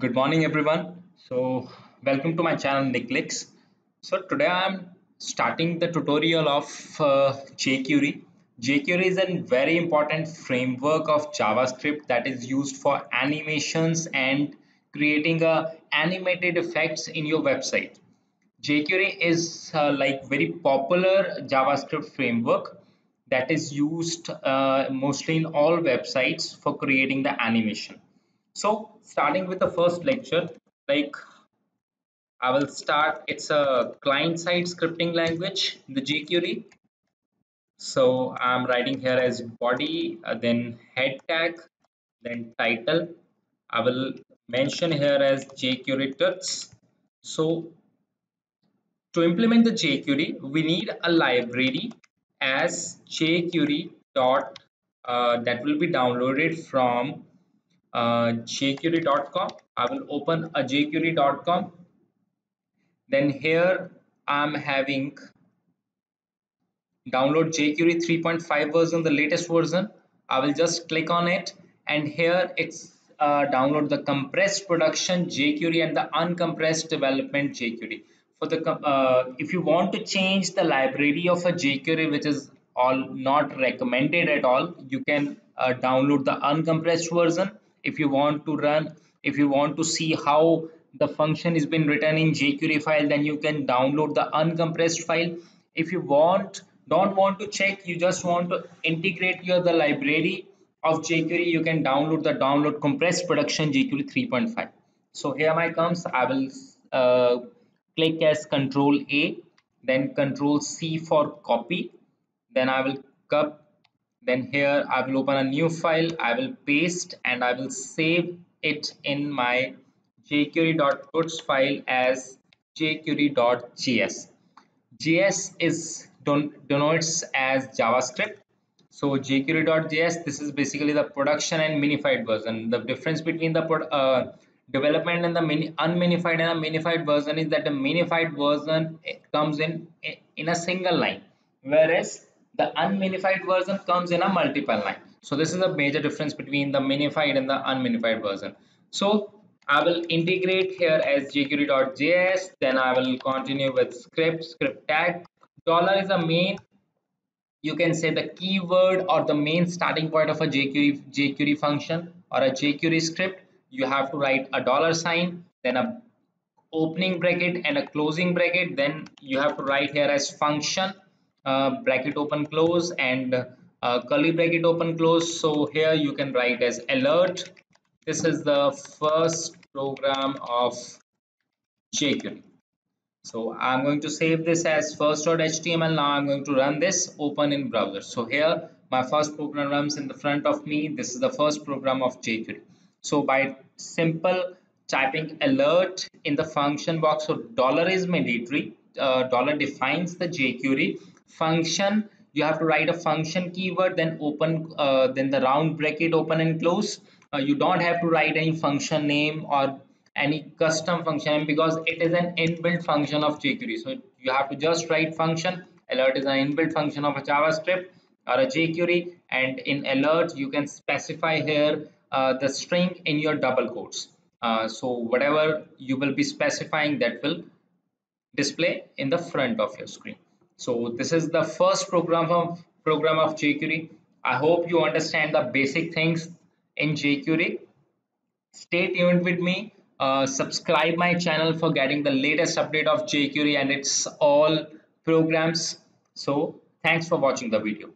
Good morning everyone. So welcome to my channel NickLix. So today I am starting the tutorial of jQuery. jQuery is a very important framework of JavaScript that is used for animations and creating animated effects in your website. jQuery is like very popular JavaScript framework that is used mostly in all websites for creating the animation. So starting with the first lecture, I will start. It's a client-side scripting language, the jQuery. So I'm writing here as body, then head tag, then title. I will mention here as jQuery tips. So to implement the jQuery, we need a library as jQuery dot that will be downloaded from jQuery.com. I will open a jQuery.com. Then here I'm having download jQuery 3.5 version, the latest version. I will just click on it, and here it's download the compressed production jQuery and the uncompressed development jQuery. For the if you want to change the library of a jQuery, which is all not recommended at all, you can download the uncompressed version. If you want to see how the function has been written in jQuery file, then you can download the uncompressed file. If you don't want to check, you just want to integrate the library of jQuery, you can download the compressed production jQuery 3.5. So here my comes. I will click as Control A, then Control C for copy. Then I will Then here I will open a new file, I will paste, and I will save it in my jQuery.puts file as jQuery.js. JS is denotes as JavaScript. So jQuery.js, this is basically the production and minified version. The difference between the development and the unminified and the minified version is that the minified version comes in a single line, whereas the unminified version comes in a multiple line. So this is a major difference between the minified and the unminified version. So I will integrate here as jQuery.js. Then I will continue with script tag. Dollar is a main, you can say the keyword or the main starting point of a jQuery function or a jQuery script. You have to write a $, then a opening bracket and a closing bracket. Then you have to write here as function. Bracket open close and curly bracket open close. So here you can write as alert. This is the first program of jQuery. So I'm going to save this as first.html. Now I'm going to run this, open in browser. So here my first program runs in the front of me. This is the first program of jQuery. So by simple typing alert in the function box, so $ is mandatory. Dollar defines the jQuery function. You have to write a function keyword, then open then the round bracket open and close. You don't have to write any function name or any custom function name because it is an inbuilt function of jQuery. So you have to just write function. Alert is an inbuilt function of a JavaScript or a jQuery, and in alert you can specify here the string in your double quotes. So whatever you will be specifying, that will display in the front of your screen. So this is the first program of jQuery. I hope you understand the basic things in jQuery. Stay tuned with me. Subscribe my channel for getting the latest update of jQuery and its all programs. So thanks for watching the video.